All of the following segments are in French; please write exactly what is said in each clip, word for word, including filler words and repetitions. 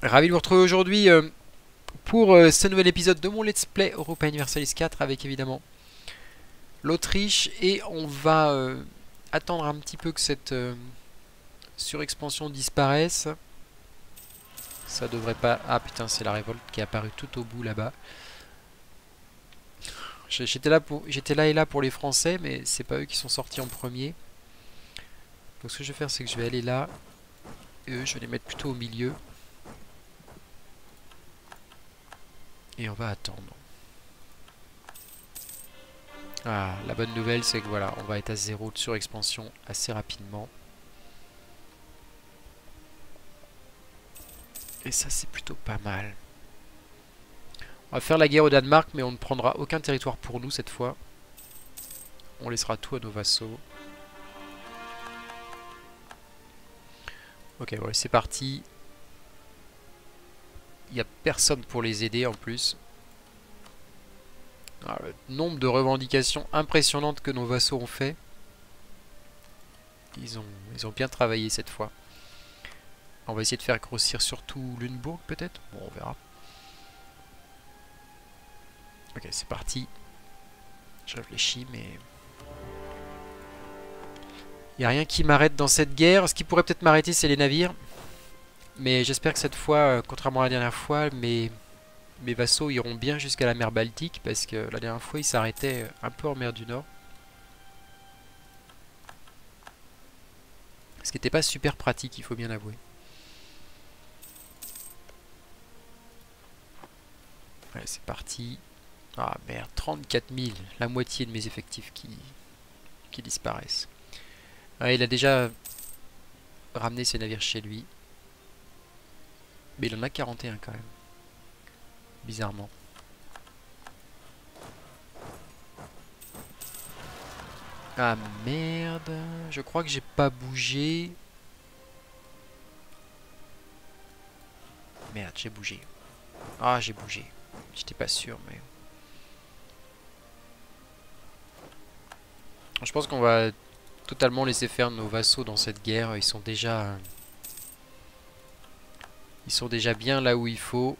Ravi de vous retrouver aujourd'hui euh, pour euh, ce nouvel épisode de mon Let's Play Europa Universalis quatre avec évidemment l'Autriche. Et on va euh, attendre un petit peu que cette euh, surexpansion disparaisse. Ça devrait pas... Ah putain, c'est la révolte qui est apparue tout au bout là-bas. J'étais là, pour... j'étais là et là pour les Français, mais c'est pas eux qui sont sortis en premier. Donc ce que je vais faire, c'est que je vais aller là. Et eux, je vais les mettre plutôt au milieu. Et on va attendre. Ah, la bonne nouvelle, c'est que voilà, on va être à zéro de surexpansion assez rapidement. Et ça, c'est plutôt pas mal. On va faire la guerre au Danemark, mais on ne prendra aucun territoire pour nous cette fois. On laissera tout à nos vassaux. Ok, voilà, c'est parti. Il n'y a personne pour les aider en plus. Alors, le nombre de revendications impressionnantes que nos vassaux ont fait. Ils ont, ils ont bien travaillé cette fois. On va essayer de faire grossir surtout Lunebourg peut-être. Bon, on verra. Ok, c'est parti. Je réfléchis, mais... il n'y a rien qui m'arrête dans cette guerre. Ce qui pourrait peut-être m'arrêter, c'est les navires. Mais j'espère que cette fois, contrairement à la dernière fois, mes, mes vassaux iront bien jusqu'à la mer Baltique, parce que la dernière fois, ils s'arrêtaient un peu en mer du Nord. Ce qui n'était pas super pratique, il faut bien l'avouer. Allez, c'est parti. Ah merde, trente-quatre mille, la moitié de mes effectifs qui, qui disparaissent. Ah, il a déjà ramené ses navires chez lui. Mais il en a quarante et un quand même. Bizarrement. Ah merde. Je crois que j'ai pas bougé. Merde, j'ai bougé. Ah, j'ai bougé. J'étais pas sûr, mais... je pense qu'on va totalement laisser faire nos vassaux dans cette guerre. Ils sont déjà... ils sont déjà bien là où il faut.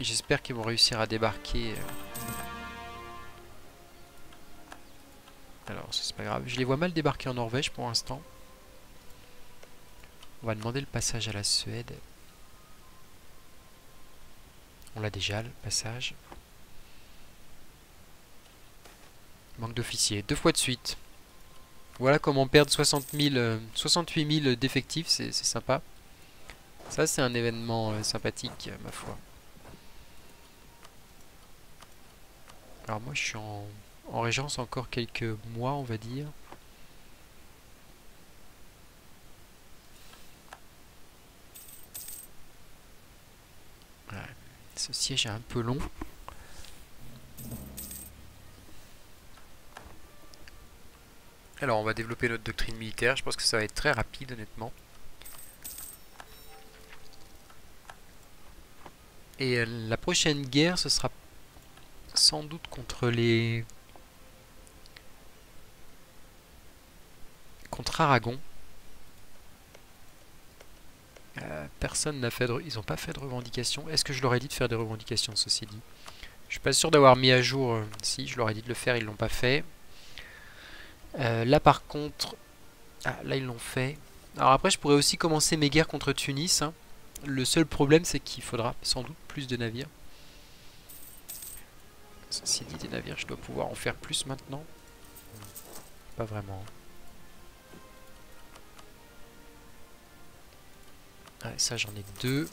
J'espère qu'ils vont réussir à débarquer. Alors, c'est pas grave. Je les vois mal débarquer en Norvège pour l'instant. On va demander le passage à la Suède. On l'a déjà, le passage. Manque d'officiers. Deux fois de suite. Voilà comment perdre soixante mille, soixante-huit mille d'effectifs. C'est sympa. Ça, c'est un événement euh, sympathique, euh, ma foi. Alors moi, je suis en, en régence encore quelques mois, on va dire. Ouais, ce siège est un peu long. Alors, on va développer notre doctrine militaire. Je pense que ça va être très rapide, honnêtement. Et la prochaine guerre, ce sera sans doute contre les... contre Aragon. Euh, personne n'a fait de... ils n'ont pas fait de revendications. Est-ce que je leur ai dit de faire des revendications, ceci dit? Je suis pas sûr d'avoir mis à jour. Si, je leur ai dit de le faire, ils l'ont pas fait. Euh, là, par contre... ah, là, ils l'ont fait. Alors après, je pourrais aussi commencer mes guerres contre Tunis, hein. Le seul problème, c'est qu'il faudra sans doute plus de navires. Ceci dit, des navires, je dois pouvoir en faire plus maintenant. Pas vraiment. Ah, ça, j'en ai deux.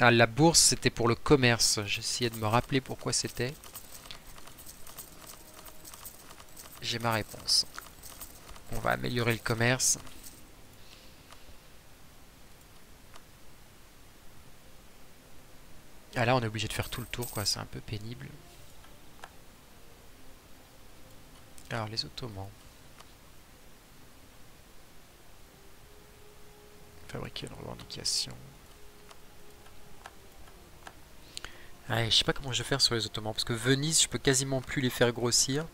Ah, la bourse, c'était pour le commerce. J'essayais de me rappeler pourquoi c'était. J'ai ma réponse. On va améliorer le commerce. Ah là, on est obligé de faire tout le tour, quoi. C'est un peu pénible. Alors, les Ottomans. Fabriquer une revendication. Allez, je sais pas comment je vais faire sur les Ottomans. Parce que Venise, je peux quasiment plus les faire grossir.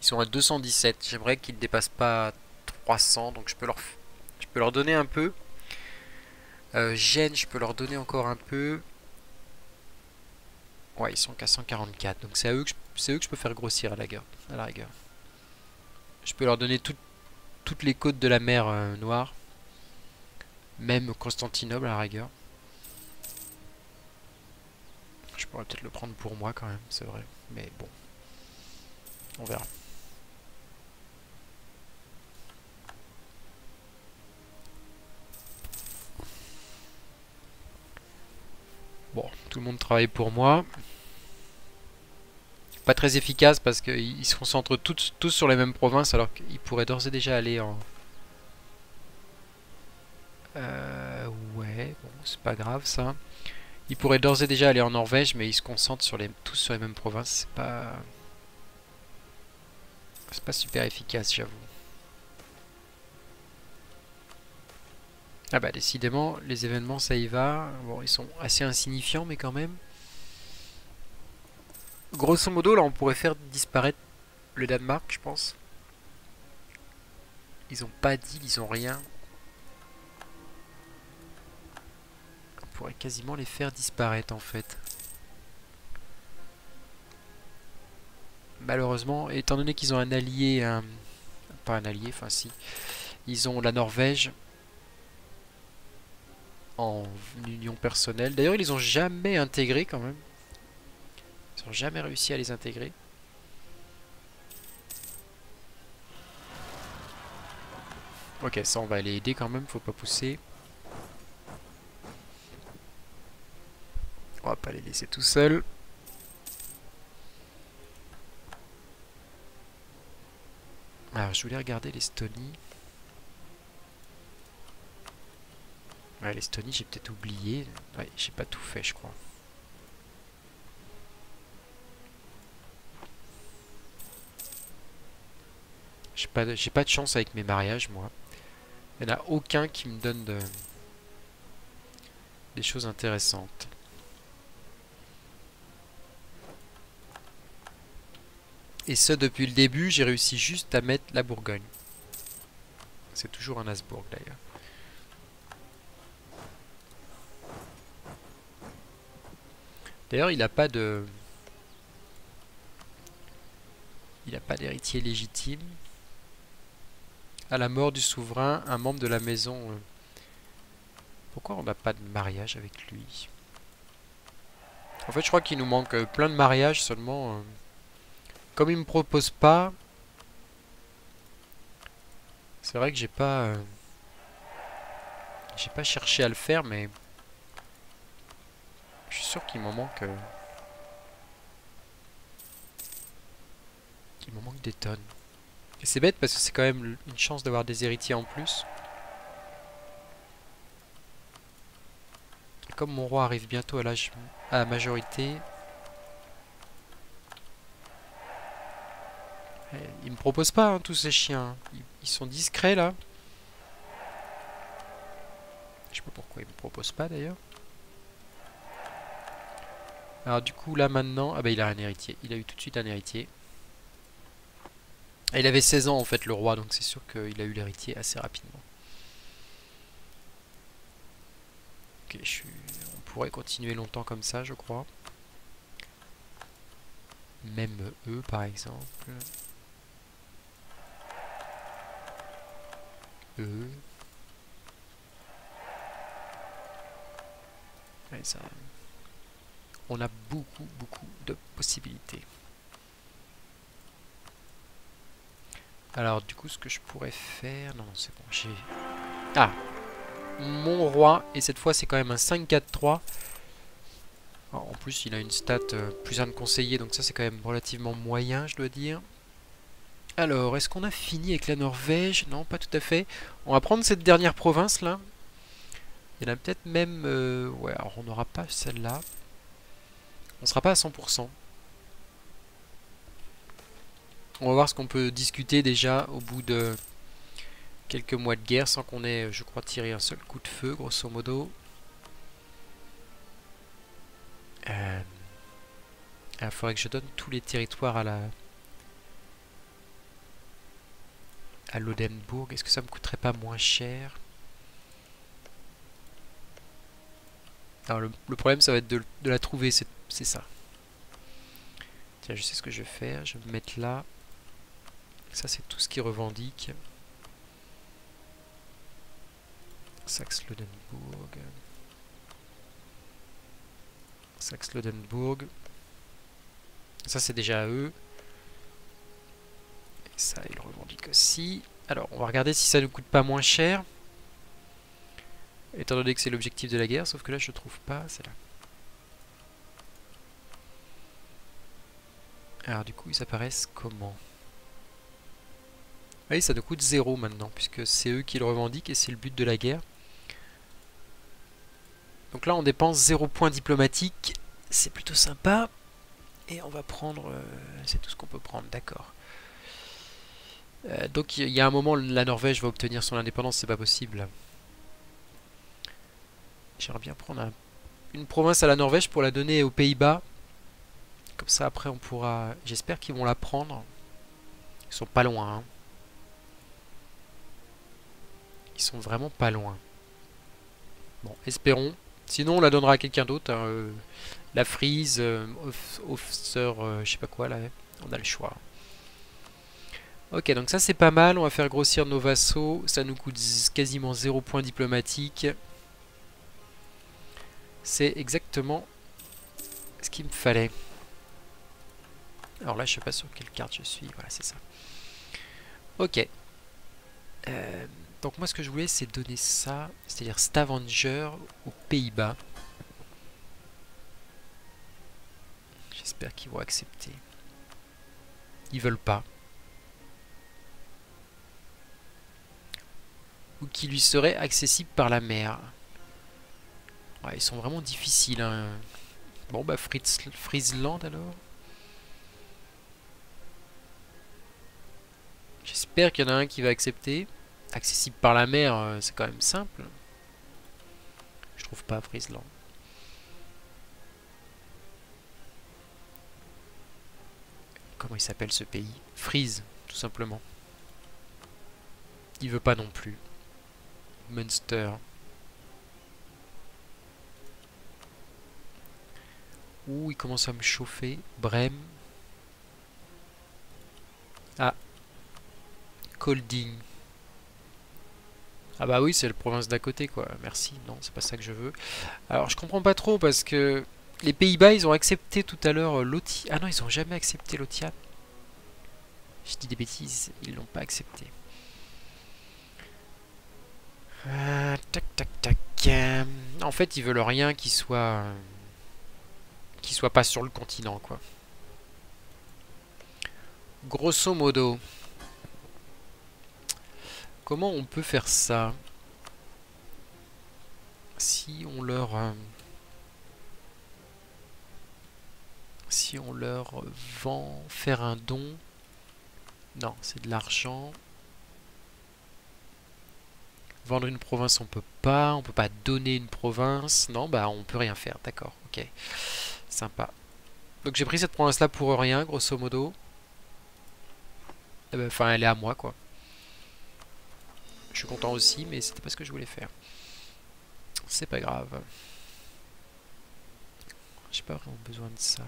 Ils sont à deux cent dix-sept. J'aimerais qu'ils ne dépassent pas trois cents. Donc, je peux leur, Je peux leur donner un peu. Euh, Gênes, je peux leur donner encore un peu. Ouais, ils sont qu'à cent quarante-quatre. Donc c'est à eux que je, eux que je peux faire grossir à la rigueur. À la rigueur. Je peux leur donner tout, toutes les côtes de la mer euh, Noire. Même Constantinople à la rigueur. Je pourrais peut-être le prendre pour moi quand même, c'est vrai. Mais bon. On verra. Bon, tout le monde travaille pour moi. Pas très efficace parce qu'ils se concentrent tous, tous sur les mêmes provinces alors qu'ils pourraient d'ores et déjà aller en... Euh, ouais, bon, c'est pas grave ça. Ils pourraient d'ores et déjà aller en Norvège mais ils se concentrent sur les, tous sur les mêmes provinces. C'est pas... C'est pas super efficace, j'avoue. Ah bah décidément, les événements ça y va. Bon, ils sont assez insignifiants mais quand même. Grosso modo, là on pourrait faire disparaître le Danemark, je pense. Ils ont pas d'île, ils ont rien. On pourrait quasiment les faire disparaître en fait. Malheureusement, étant donné qu'ils ont un allié, un... pas un allié, enfin si, ils ont la Norvège en union personnelle. D'ailleurs, ils les ont jamais intégrés quand même. Ils n'ont jamais réussi à les intégrer. Ok, ça on va les aider quand même, faut pas pousser. On va pas les laisser tout seuls. Alors, je voulais regarder l'Estonie. Ouais, l'Estonie, j'ai peut-être oublié. Ouais, j'ai pas tout fait, je crois. J'ai pas, de, j'ai pas de chance avec mes mariages, moi. Il n'y en a aucun qui me donne de, des choses intéressantes. Et ce, depuis le début, j'ai réussi juste à mettre la Bourgogne. C'est toujours un Habsbourg, d'ailleurs. D'ailleurs, il n'a pas de... Il n'a pas d'héritier légitime. À la mort du souverain, un membre de la maison... Pourquoi on n'a pas de mariage avec lui? En fait, je crois qu'il nous manque plein de mariages seulement. Comme il ne me propose pas... C'est vrai que j'ai pas... J'ai pas cherché à le faire, mais... Je suis sûr qu'il m'en manque... Euh... Il m'en manque des tonnes. Et c'est bête parce que c'est quand même une chance d'avoir des héritiers en plus. Et comme mon roi arrive bientôt à l'âge à la majorité... Il me propose pas hein, tous ces chiens. Ils, ils sont discrets là. Je sais pas pourquoi ils me proposent pas d'ailleurs. Alors du coup là maintenant, ah bah il a un héritier, il a eu tout de suite un héritier. Et il avait seize ans en fait le roi, donc c'est sûr qu'il a eu l'héritier assez rapidement. Ok, je suis... on pourrait continuer longtemps comme ça je crois. Même eux par exemple. Eux. Ouais, ça... On a beaucoup, beaucoup de possibilités. Alors, du coup, ce que je pourrais faire... Non, non, c'est bon, j'ai... Ah, mon roi, et cette fois, c'est quand même un cinq quatre trois. En plus, il a une stat euh, plus un de conseiller, donc ça, c'est quand même relativement moyen, je dois dire. Alors, est-ce qu'on a fini avec la Norvège? Non, pas tout à fait. On va prendre cette dernière province-là. Il y en a peut-être même... Euh... Ouais, alors on n'aura pas celle-là. On sera pas à cent pour cent. On va voir ce qu'on peut discuter déjà au bout de quelques mois de guerre sans qu'on ait, je crois, tiré un seul coup de feu, grosso modo. Euh... Il faudrait que je donne tous les territoires à la... à Lunebourg. Est-ce que ça me coûterait pas moins cher? Non, le, le problème, ça va être de, de la trouver, c'est ça. Tiens, je sais ce que je vais faire. Je vais me mettre là. Ça, c'est tout ce qui revendique. Saxe-Lunebourg. Saxe-Lunebourg. Ça, c'est déjà à eux. Et ça, ils le revendiquent aussi. Alors, on va regarder si ça ne coûte pas moins cher. Étant donné que c'est l'objectif de la guerre, sauf que là, je ne trouve pas. C'est là. Alors, du coup, ils apparaissent comment? Oui, ça nous coûte zéro maintenant, puisque c'est eux qui le revendiquent et c'est le but de la guerre. Donc là, on dépense zéro points diplomatiques. C'est plutôt sympa. Et on va prendre... Euh, c'est tout ce qu'on peut prendre, d'accord. Euh, donc il y a un moment, la Norvège va obtenir son indépendance, c'est pas possible. J'aimerais bien prendre un, une province à la Norvège pour la donner aux Pays-Bas. Comme ça, après, on pourra... J'espère qu'ils vont la prendre. Ils sont pas loin, hein. Ils sont vraiment pas loin. Bon, espérons. Sinon, on la donnera à quelqu'un d'autre. Hein. Euh, la Frise, euh, Officer, euh, je sais pas quoi, là. On a le choix. Ok, donc ça, c'est pas mal. On va faire grossir nos vassaux. Ça nous coûte quasiment zéro point diplomatique. C'est exactement ce qu'il me fallait. Alors là, je sais pas sur quelle carte je suis. Voilà, c'est ça. Ok. Euh... Donc moi ce que je voulais c'est donner ça, c'est-à-dire Stavanger aux Pays-Bas. J'espère qu'ils vont accepter. Ils veulent pas. Ou qui lui serait accessible par la mer. Ouais, ils sont vraiment difficiles. Hein. Bon bah Fritz... Friesland alors. J'espère qu'il y en a un qui va accepter. Accessible par la mer, c'est quand même simple. Je trouve pas Friesland. Comment il s'appelle ce pays? Frise, tout simplement. Il veut pas non plus. Munster. Ouh, il commence à me chauffer. Brême. Ah. Colding. Ah bah oui, c'est la province d'à côté quoi, merci, non, c'est pas ça que je veux. Alors je comprends pas trop parce que les Pays-Bas ils ont accepté tout à l'heure l'Otia. Ah non, ils ont jamais accepté l'Otia. Je dis des bêtises, ils l'ont pas accepté. Euh, tac tac tac. Euh, en fait, ils veulent rien qui soit. Euh, qui soit pas sur le continent quoi. Grosso modo. Comment on peut faire ça? Si on leur... Euh, si on leur vend... Faire un don... Non, c'est de l'argent. Vendre une province, on peut pas. On peut pas donner une province. Non, bah on peut rien faire. D'accord, ok. Sympa. Donc j'ai pris cette province-là pour rien, grosso modo. Enfin, elle est à moi, quoi. Je suis content aussi, mais c'était pas ce que je voulais faire. C'est pas grave. J'ai pas vraiment besoin de ça.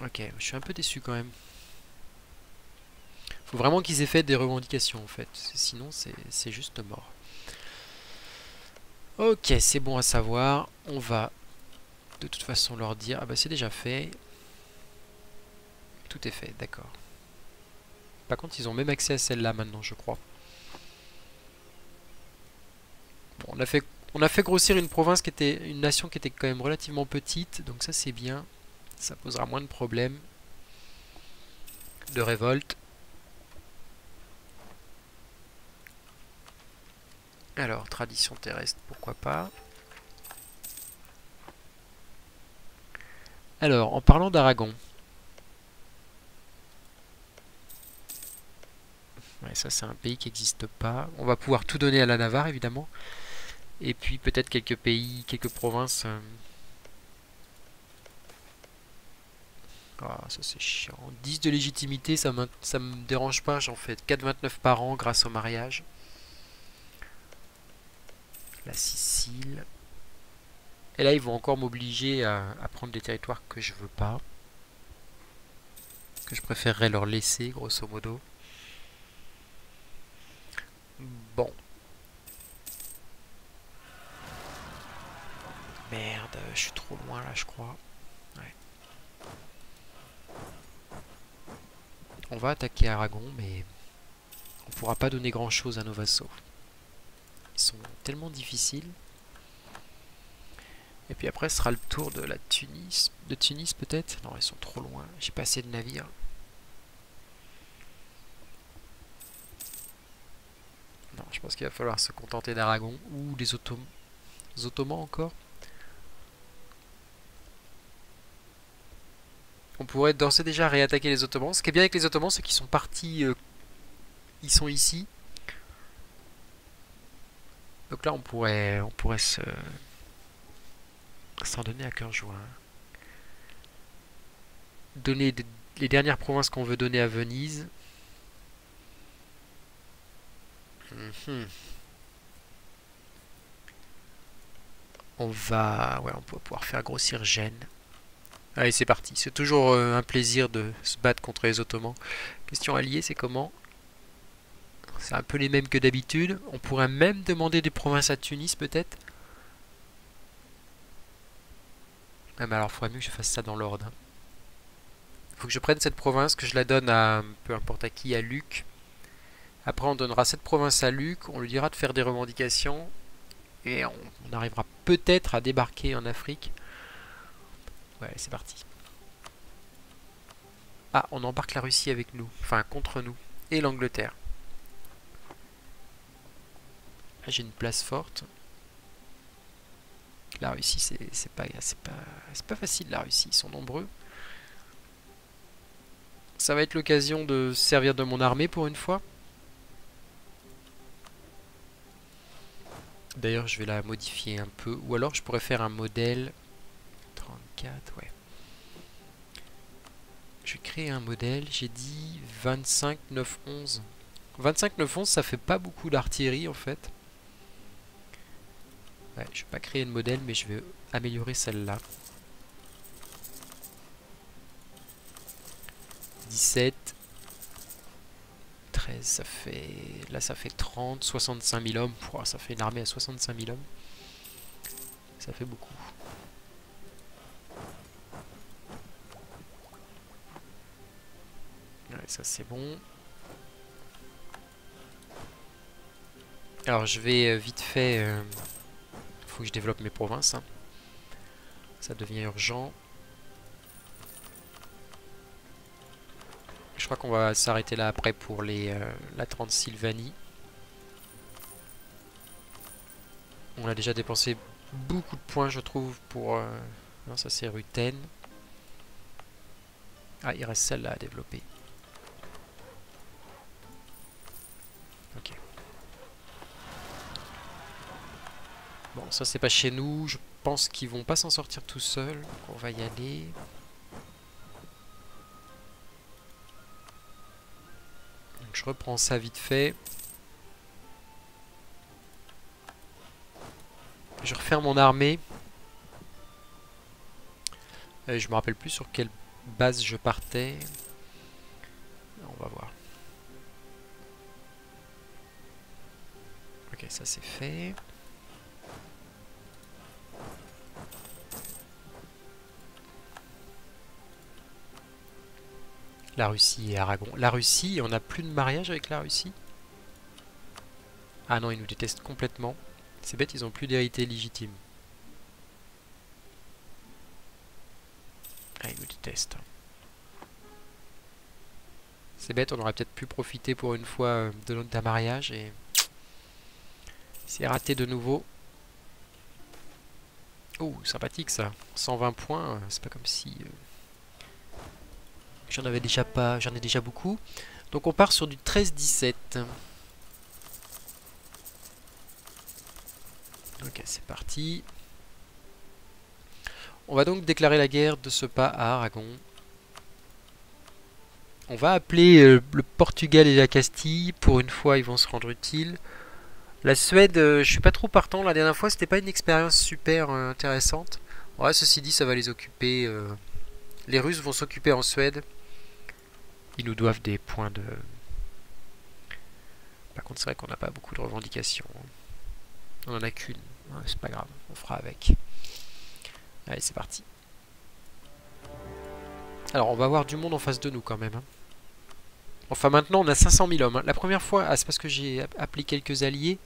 Ok, je suis un peu déçu quand même. Faut vraiment qu'ils aient fait des revendications en fait. Sinon, c'est juste mort. Ok, c'est bon à savoir. On va de toute façon leur dire... Ah bah c'est déjà fait. Tout est fait, d'accord. Par contre, ils ont même accès à celle-là maintenant, je crois. Bon, on a fait, on a fait grossir une province qui était, une nation qui était quand même relativement petite, donc ça c'est bien. Ça posera moins de problèmes de révolte. Alors, tradition terrestre, pourquoi pas. Alors, en parlant d'Aragon. Ouais, ça c'est un pays qui n'existe pas. On va pouvoir tout donner à la Navarre évidemment. Et puis peut-être quelques pays, quelques provinces. Ah, oh, ça c'est chiant. dix de légitimité, ça me, ça me dérange pas. J'en fais quatre virgule vingt-neuf par an grâce au mariage. la Sicile. Et là, ils vont encore m'obliger à, à prendre des territoires que je veux pas. Que je préférerais leur laisser, grosso modo. Bon. Merde, je suis trop loin là, je crois. Ouais. On va attaquer Aragon, mais on pourra pas donner grand chose à nos vassaux. Ils sont tellement difficiles. Et puis après, ce sera le tour de la Tunis. De Tunis, peut-être? Non, ils sont trop loin. J'ai pas assez de navires. Non, je pense qu'il va falloir se contenter d'Aragon ou des Ottom- Ottomans encore. On pourrait d'ores et déjà réattaquer les Ottomans. Ce qui est bien avec les Ottomans, c'est qu'ils sont partis... Euh, ils sont ici. Donc là, on pourrait, on pourrait se... s'en donner à cœur joie. Donner de, les dernières provinces qu'on veut donner à Venise. Mmh. On va... Ouais, on va pouvoir faire grossir Gênes. Allez, c'est parti. C'est toujours euh, un plaisir de se battre contre les Ottomans. Question alliée, c'est comment? C'est un peu les mêmes que d'habitude. On pourrait même demander des provinces à Tunis, peut-être. Ah, mais alors, il faudrait mieux que je fasse ça dans l'ordre. Il faut que je prenne cette province, que je la donne à peu importe à qui, à Luc. Après, on donnera cette province à Luc, on lui dira de faire des revendications, et on, on arrivera peut-être à débarquer en Afrique. Ouais, c'est parti. Ah, on embarque la Russie avec nous, enfin contre nous, et l'Angleterre. Là, j'ai une place forte. La Russie, c'est pas, pas, pas facile, la Russie, ils sont nombreux. Ça va être l'occasion de servir de mon armée pour une fois. D'ailleurs, je vais la modifier un peu. Ou alors, je pourrais faire un modèle... trente-quatre, ouais. Je vais créer un modèle, j'ai dit vingt-cinq neuf onze. vingt-cinq neuf onze, ça fait pas beaucoup d'artillerie, en fait. Ouais, je ne vais pas créer de modèle, mais je vais améliorer celle-là. dix-sept. treize, ça fait... Là, ça fait trente, soixante-cinq mille hommes. Pouah, ça fait une armée à soixante-cinq mille hommes. Ça fait beaucoup. Ouais, ça, c'est bon. Alors, je vais vite fait... Euh... que je développe mes provinces, hein. Ça devient urgent. Je crois qu'on va s'arrêter là après pour les euh, la Transylvanie. On a déjà dépensé beaucoup de points, je trouve, pour euh... non, ça c'est Ruthène. Ah, il reste celle-là à développer. Ok. Bon, ça c'est pas chez nous, je pense qu'ils vont pas s'en sortir tout seuls, donc on va y aller. Donc je reprends ça vite fait. Je referme mon armée. Euh, je me rappelle plus sur quelle base je partais. On va voir. Ok, ça c'est fait. La Russie et Aragon. La Russie, on a plus de mariage avec la Russie? Ah non, ils nous détestent complètement. C'est bête, ils ont plus d'héritier légitime. Ah, ils nous détestent. C'est bête, on aurait peut-être pu profiter pour une fois de notre d'un mariage et... C'est raté de nouveau. Oh, sympathique ça. cent vingt points, c'est pas comme si... J'en avais déjà pas, j'en ai déjà beaucoup. Donc on part sur du treize dix-sept. Ok, c'est parti. On va donc déclarer la guerre de ce pas à Aragon. On va appeler euh, le Portugal et la Castille. Pour une fois, ils vont se rendre utiles. La Suède, euh, je suis pas trop partant. La dernière fois, c'était pas une expérience super euh, intéressante. Ouais, ceci dit, ça va les occuper. Euh... Les Russes vont s'occuper en Suède. Ils nous doivent des points de... Par contre, c'est vrai qu'on n'a pas beaucoup de revendications. On en a qu'une. Ouais, c'est pas grave, on fera avec. Allez, c'est parti. Alors, on va avoir du monde en face de nous quand même. Hein. Enfin, maintenant, on a cinq cent mille hommes. Hein. La première fois, ah, c'est parce que j'ai appelé quelques alliés.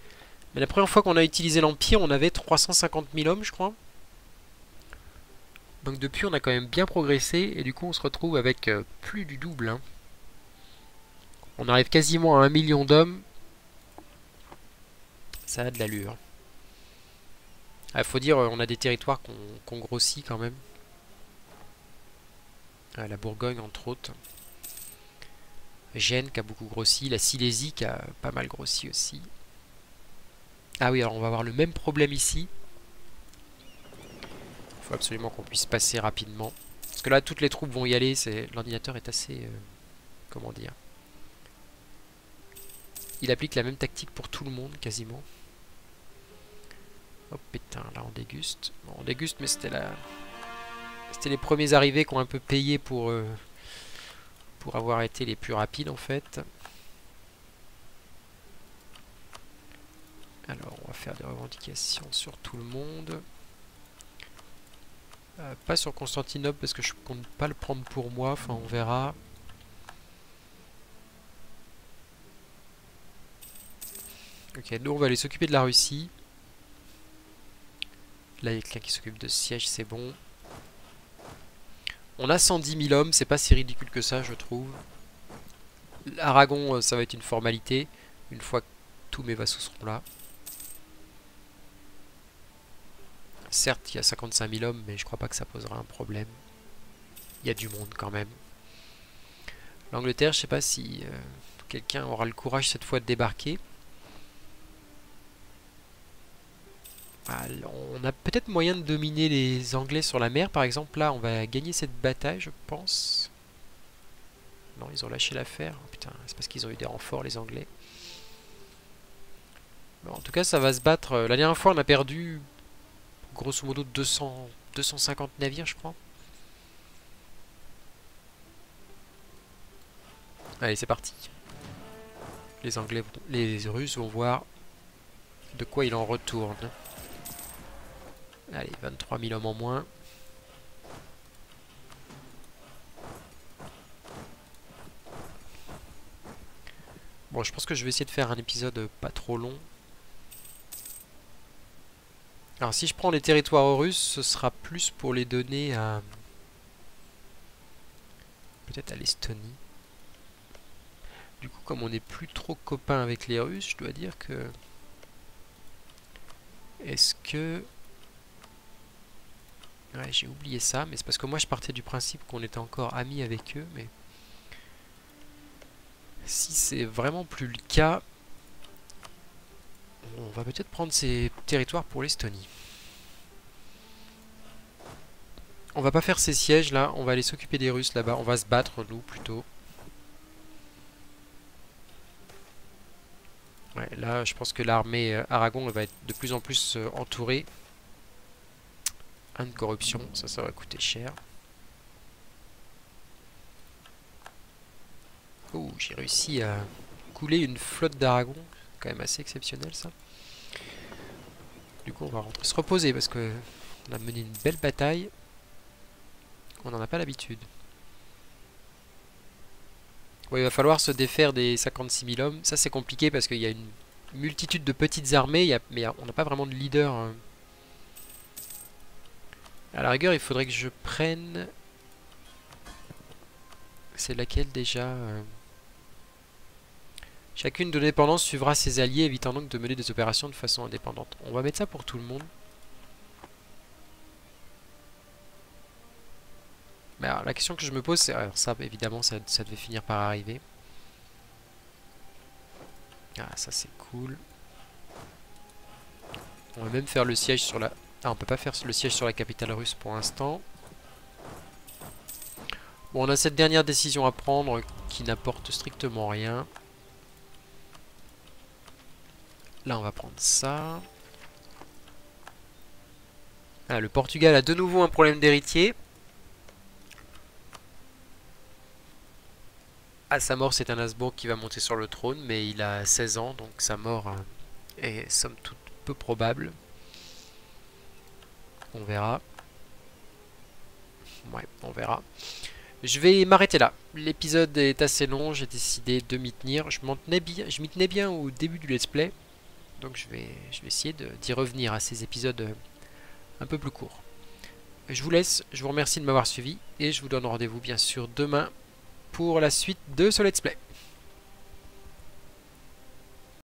Mais la première fois qu'on a utilisé l'Empire, on avait trois cent cinquante mille hommes, je crois. Donc depuis, on a quand même bien progressé. Et du coup, on se retrouve avec euh, plus du double. Hein. On arrive quasiment à un million d'hommes. Ça a de l'allure. Ah, faut dire, on a des territoires qu'on qu'on grossit quand même. Ah, la Bourgogne, entre autres. Gênes, qui a beaucoup grossi. La Silésie, qui a pas mal grossi aussi. Ah oui, alors on va avoir le même problème ici. Il faut absolument qu'on puisse passer rapidement. Parce que là, toutes les troupes vont y aller. L'ordinateur est assez... Euh, comment dire, il applique la même tactique pour tout le monde, quasiment. Oh pétain, là on déguste. Bon, on déguste, mais c'était la... C'était les premiers arrivés qui ont un peu payé pour... Euh, pour avoir été les plus rapides, en fait. Alors, on va faire des revendications sur tout le monde. Euh, pas sur Constantinople, parce que je compte pas le prendre pour moi. Enfin, on verra. Ok, nous on va aller s'occuper de la Russie. Là il y a quelqu'un qui s'occupe de siège, c'est bon. On a cent dix mille hommes, c'est pas si ridicule que ça, je trouve. L'Aragon, ça va être une formalité, une fois que tous mes vassaux seront là. Certes, il y a cinquante-cinq mille hommes, mais je crois pas que ça posera un problème. Il y a du monde quand même. L'Angleterre, je sais pas si euh, quelqu'un aura le courage cette fois de débarquer. Alors, on a peut-être moyen de dominer les Anglais sur la mer, par exemple. Là, on va gagner cette bataille, je pense. Non, ils ont lâché l'affaire. Oh, putain, c'est parce qu'ils ont eu des renforts, les Anglais. Bon, en tout cas, ça va se battre. La dernière fois, on a perdu, grosso modo, deux cents, deux cent cinquante navires, je crois. Allez, c'est parti. Les Anglais, les Russes vont voir de quoi il en retourne. Allez, vingt-trois mille hommes en moins. Bon, je pense que je vais essayer de faire un épisode pas trop long. Alors, si je prends les territoires russes, ce sera plus pour les donner à... peut-être à l'Estonie. Du coup, comme on n'est plus trop copains avec les Russes, je dois dire que... Est-ce que... Ouais, j'ai oublié ça, mais c'est parce que moi je partais du principe qu'on était encore amis avec eux, mais si c'est vraiment plus le cas, on va peut-être prendre ces territoires pour l'Estonie. On va pas faire ces sièges là, on va aller s'occuper des Russes là-bas, on va se battre nous plutôt. Ouais, là je pense que l'armée Aragon va être de plus en plus entourée. un de corruption, ça, ça va coûter cher. Oh, j'ai réussi à couler une flotte d'Aragon. Quand même assez exceptionnel, ça. Du coup, on va rentrer se reposer parce que on a mené une belle bataille. On n'en a pas l'habitude. Ouais, il va falloir se défaire des cinquante-six mille hommes. Ça, c'est compliqué parce qu'il y a une multitude de petites armées, il y a, mais on n'a pas vraiment de leader... Hein. À la rigueur, il faudrait que je prenne... C'est laquelle déjà euh... Chacune de dépendance suivra ses alliés, évitant donc de mener des opérations de façon indépendante. On va mettre ça pour tout le monde. Mais alors, la question que je me pose, c'est... Alors ça, évidemment, ça, ça devait finir par arriver. Ah, ça c'est cool. On va même faire le siège sur la... Ah, on peut pas faire le siège sur la capitale russe pour l'instant. Bon, on a cette dernière décision à prendre qui n'apporte strictement rien. Là, on va prendre ça. Ah, le Portugal a de nouveau un problème d'héritier. À sa mort, c'est un Habsbourg qui va monter sur le trône, mais il a seize ans, donc sa mort est somme toute peu probable. On verra. Ouais, on verra. Je vais m'arrêter là. L'épisode est assez long, j'ai décidé de m'y tenir. Je m'y tenais, tenais bien au début du let's play, donc je vais, je vais essayer d'y revenir à ces épisodes un peu plus courts. Je vous laisse, je vous remercie de m'avoir suivi, et je vous donne rendez-vous bien sûr demain pour la suite de ce let's play.